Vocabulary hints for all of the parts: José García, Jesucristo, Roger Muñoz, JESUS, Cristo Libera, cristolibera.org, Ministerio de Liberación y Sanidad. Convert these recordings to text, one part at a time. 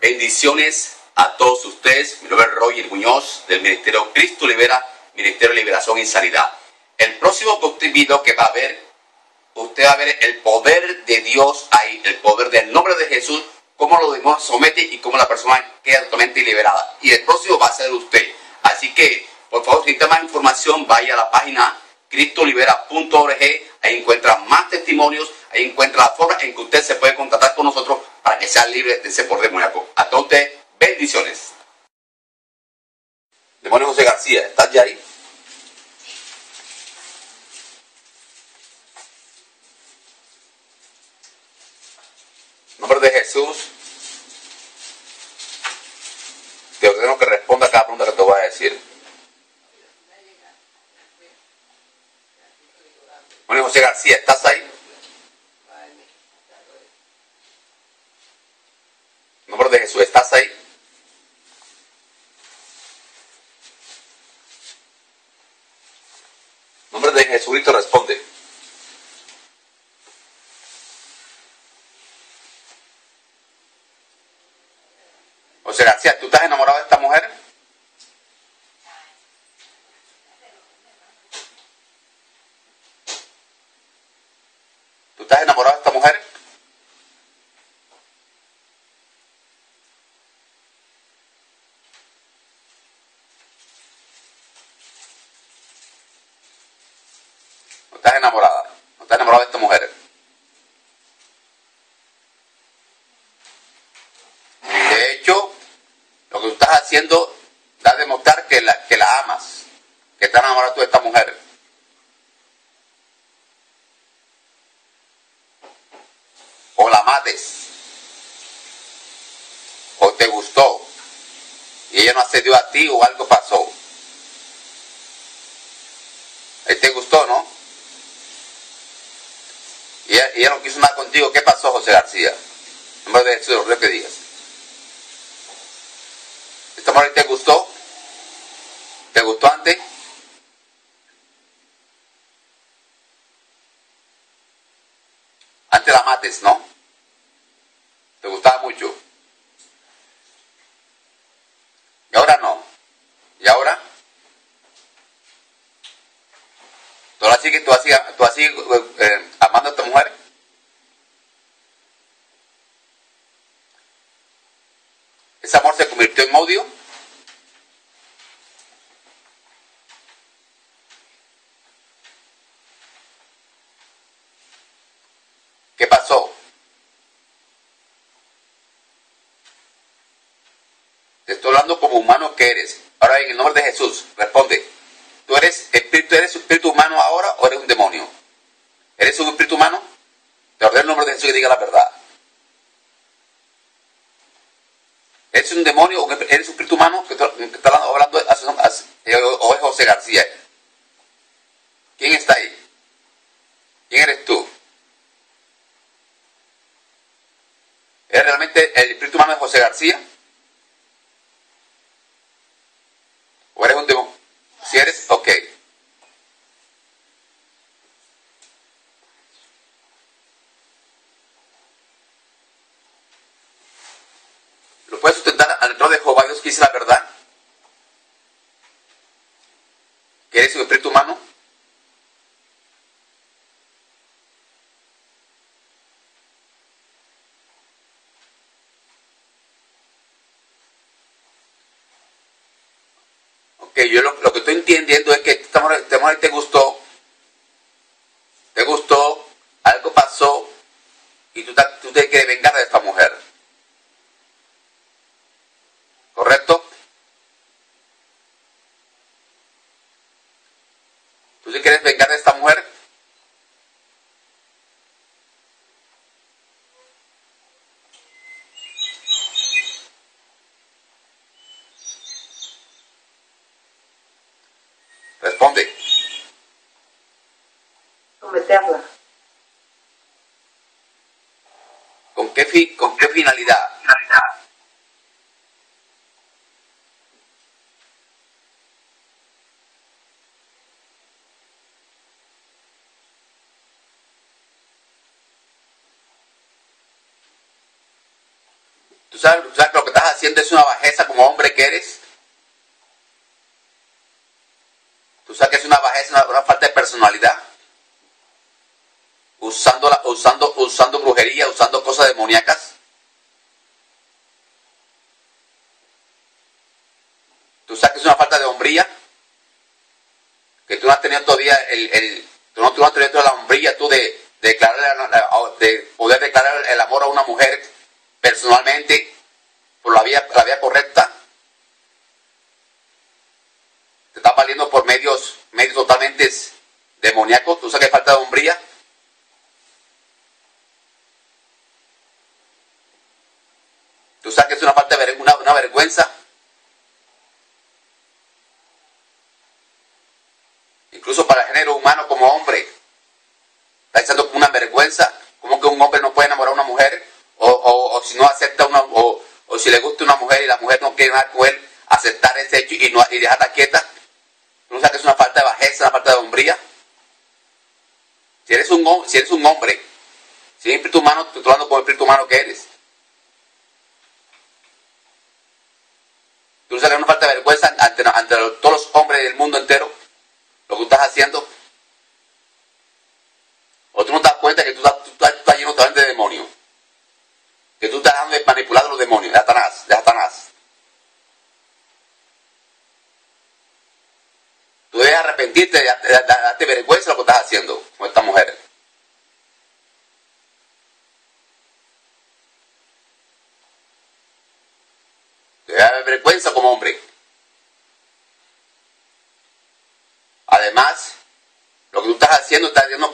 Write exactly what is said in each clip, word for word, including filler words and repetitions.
Bendiciones a todos ustedes. Mi nombre es Roger Muñoz del Ministerio Cristo Libera, Ministerio de Liberación y Sanidad. El próximo video que va a ver, usted va a ver el poder de Dios ahí, el poder del nombre de Jesús, cómo lo demonios somete y cómo la persona queda totalmente liberada. Y el próximo va a ser usted. Así que, por favor, si necesita más información, vaya a la página cristo libera punto org. Ahí encuentra más testimonios, ahí encuentra la forma en que usted se puede contactar con nosotros para que sea libre de ese poder demoníaco. A todos ustedes, bendiciones. Demonio José García, ¿estás ya ahí? De Jesús, te ordeno que responda a cada pregunta que te voy a decir. Bueno, José García, ¿estás ahí? Nombre de Jesús, ¿estás ahí? Nombre de Jesucristo, responde. José García, ¿tú estás enamorado de esta mujer? ¿Tú estás enamorado de esta mujer? ¿No estás enamorada? ¿No estás enamorado de esta mujer? Haciendo, da a demostrar que la, que la amas, que estás enamorado tú de esta mujer. O la mates, o te gustó, y ella no accedió a ti o algo pasó. Él te gustó, ¿no? Y ella, ella no quiso nada contigo. ¿Qué pasó, José García? En nombre de Jesús, lo que digas. ¿Te gustó? ¿Te gustó antes? Antes la mates, ¿no? ¿Te gustaba mucho? Y ahora no. ¿Y ahora? ¿Tú así, tú así, tú así eh, amando a esta mujer? ¿Ese amor se convirtió en odio? ¿Qué pasó? Te estoy hablando como humano que eres. Ahora en el nombre de Jesús, responde. ¿Tú eres espíritu, eres un espíritu humano ahora o eres un demonio? ¿Eres un espíritu humano? Te ordeno en el nombre de Jesús que diga la verdad. ¿Eres un demonio o eres un espíritu humano que está hablando o es José García? ¿Quién está ahí? ¿Quién eres tú? ¿Es realmente el espíritu humano de José García? ¿O eres un demonio? Si eres, ok. ¿Lo puedes sustentar al trono de Jehová Dios que dice la verdad? ¿Que eres un espíritu humano? Que yo lo, lo que estoy entendiendo es que esta mujer, esta mujer te gustó, te gustó, algo pasó y tú, tú te quieres vengar de esta mujer. ¿Correcto? ¿Tú te quieres vengar de esta mujer? Responde. Someterla. ¿Con qué fin, con qué finalidad? finalidad? ¿Tú sabes, tú sabes que lo que estás haciendo es una bajeza como hombre que eres? ¿Tú sabes que es una bajeza, una, una falta de personalidad? Usando, la, usando, usando brujería, usando cosas demoníacas. ¿Tú sabes que es una falta de hombría? Que tú no has tenido todavía el, el tú no, tú no has tenido la hombría tú de, de declarar, de poder declarar el amor a una mujer personalmente por la vía, la vía correcta. Te estás valiendo por medios, medios totalmente demoníacos. ¿Tú sabes que falta de hombría? ¿Tú sabes que es una falta de una, una vergüenza? Incluso para el género humano como hombre. Está echando como una vergüenza. Como que un hombre no puede enamorar a una mujer. O, o, o si no acepta una... O, o si le gusta una mujer y la mujer no quiere nada con él. Aceptar ese hecho y, no, y dejarla quieta. ¿Tú sabes que es una falta de bajeza, una falta de hombría? Si eres un, si eres un hombre, si eres espíritu humano, tú estás hablando con el espíritu humano que eres. Tú sabes que es una falta de vergüenza ante, ante todos los hombres del mundo entero, lo que tú estás haciendo. O tú no te das cuenta que tú estás, tú estás, tú estás lleno también de demonios. Que tú estás dejando de manipular a los demonios, de Satanás, de Satanás. Tú debes arrepentirte, de darte vergüenza de lo que estás haciendo con esta mujer. Debes haber vergüenza como hombre. Además, lo que tú estás haciendo, estás haciendo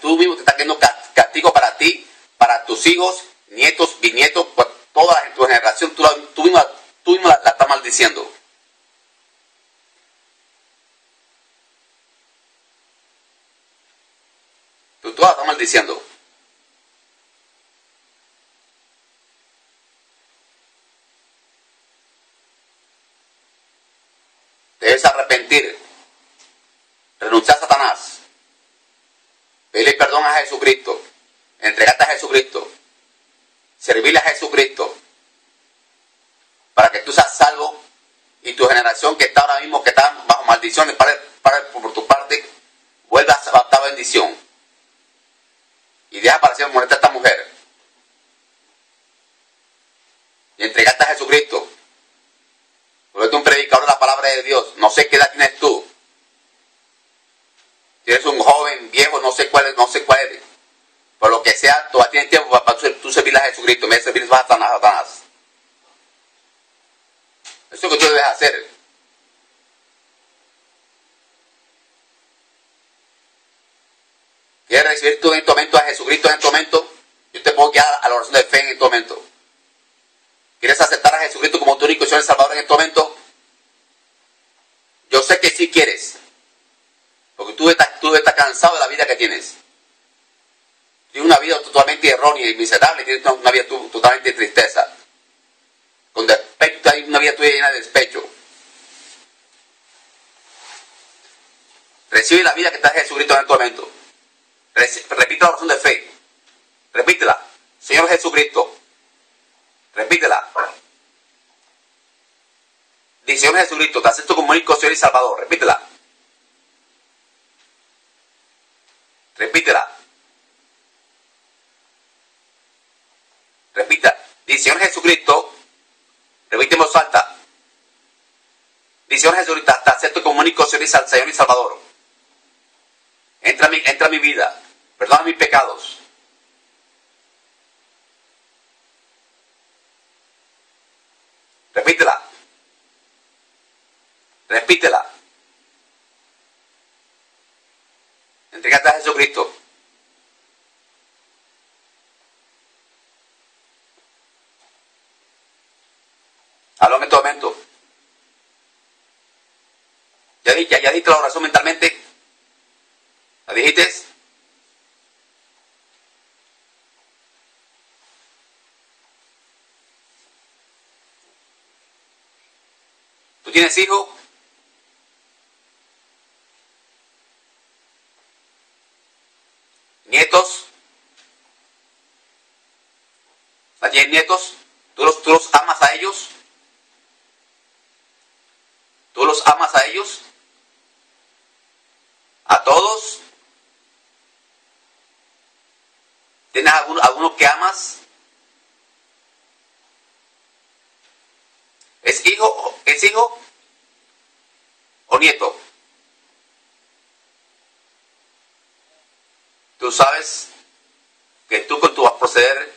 tú mismo te estás haciendo castigo para ti, para tus hijos, nietos, bisnietos, toda tu generación, tú, tú mismo, tú mismo la, la estás maldiciendo. Todas están maldiciendo. Debes arrepentir, renunciar a Satanás, pedirle perdón a Jesucristo, entregarte a Jesucristo, servirle a Jesucristo, para que tú seas salvo y tu generación que está ahora mismo, que está bajo maldiciones, para, para, por tu parte, vuelva a esta bendición. Y deja para ser muerta a esta mujer. Y entregaste a Jesucristo. Vuelvete un predicador de la palabra de Dios. No sé qué edad tienes tú. Si eres un joven, viejo, no sé cuál, no sé cuál eres. Por lo que sea, todavía tienes tiempo para, para tú servirle a Jesucristo. En vez de servirle a Satanás, Satanás. Eso es lo que tú debes hacer. ¿Quieres recibir tú en este momento a Jesucristo en este momento? Yo te puedo guiar a la oración de fe en este momento. ¿Quieres aceptar a Jesucristo como tu único Señor y Salvador en este momento? Yo sé que sí quieres. Porque tú estás, tú estás cansado de la vida que tienes. Tienes una vida totalmente errónea y miserable. Tienes una vida tú, totalmente de tristeza. Con despecho, hay una vida tuya llena de despecho. Recibe la vida que está Jesucristo en este momento. Repita la oración de fe. Repítela. Señor Jesucristo. Repítela. Dice, Señor Jesucristo, te acepto como único Señor y Salvador. Repítela. Repítela. Repita. Dice, Señor Jesucristo. Repíteme en voz alta. Dice, Señor Jesucristo, te acepto como único Señor y Salvador. Entra a mi, entra a mi vida. Perdona mis pecados. Repítela. Repítela. Entrégate a Jesucristo. Háblame en todo momento. Ya dijiste ya, ya la oración mentalmente. ¿La dijiste? ¿Tú tienes hijos? ¿Nietos? ¿La tienes nietos? ¿Tú los, tú los amas a ellos? ¿Tú los amas a ellos? ¿A todos? ¿Tienes alguno, alguno que amas? ¿Es hijo, es hijo o nieto? Tú sabes que tú con tu proceder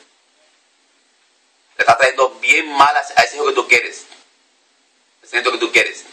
le estás trayendo bien mal a ese hijo que tú quieres, el nieto que tú quieres.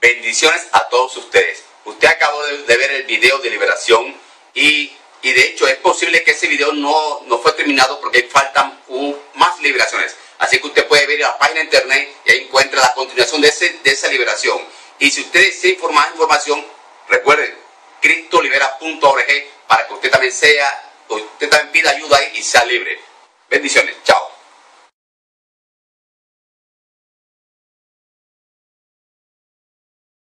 Bendiciones a todos ustedes. Usted acabó de ver el video de liberación y, y de hecho es posible que ese video no, no fue terminado porque faltan uh, más liberaciones. Así que usted puede ver la página de internet y ahí encuentra la continuación de, ese, de esa liberación. Y si usted desea más información, recuerden, cristo libera punto org para que usted también sea, usted también pida ayuda ahí y sea libre. Bendiciones, chao.